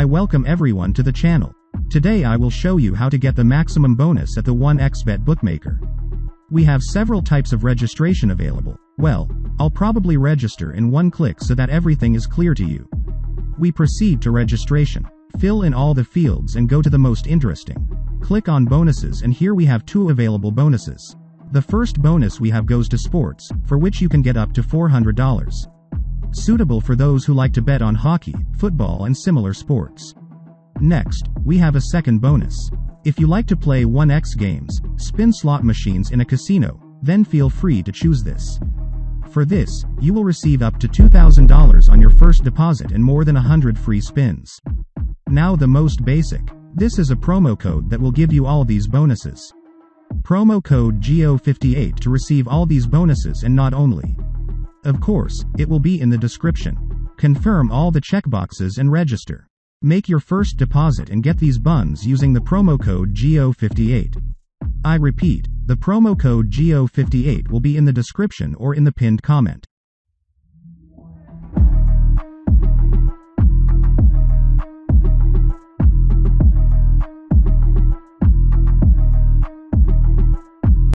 I welcome everyone to the channel. Today I will show you how to get the maximum bonus at the 1xbet bookmaker. We have several types of registration available. Well, I'll probably register in one click so that everything is clear to you. We proceed to registration. Fill in all the fields and go to the most interesting. Click on bonuses, and here we have two available bonuses. The first bonus we have goes to sports, for which you can get up to $400. Suitable for those who like to bet on hockey, football and similar sports. Next, we have a second bonus. If you like to play 1x games, spin slot machines in a casino, then feel free to choose this. For this, you will receive up to $2,000 on your first deposit and more than 100 free spins. Now the most basic. This is a promo code that will give you all these bonuses. Promo code GO58 to receive all these bonuses, and not only. Of course, it will be in the description. Confirm all the checkboxes and register. Make your first deposit and get these buns using the promo code GO58. I repeat, the promo code GO58 will be in the description or in the pinned comment.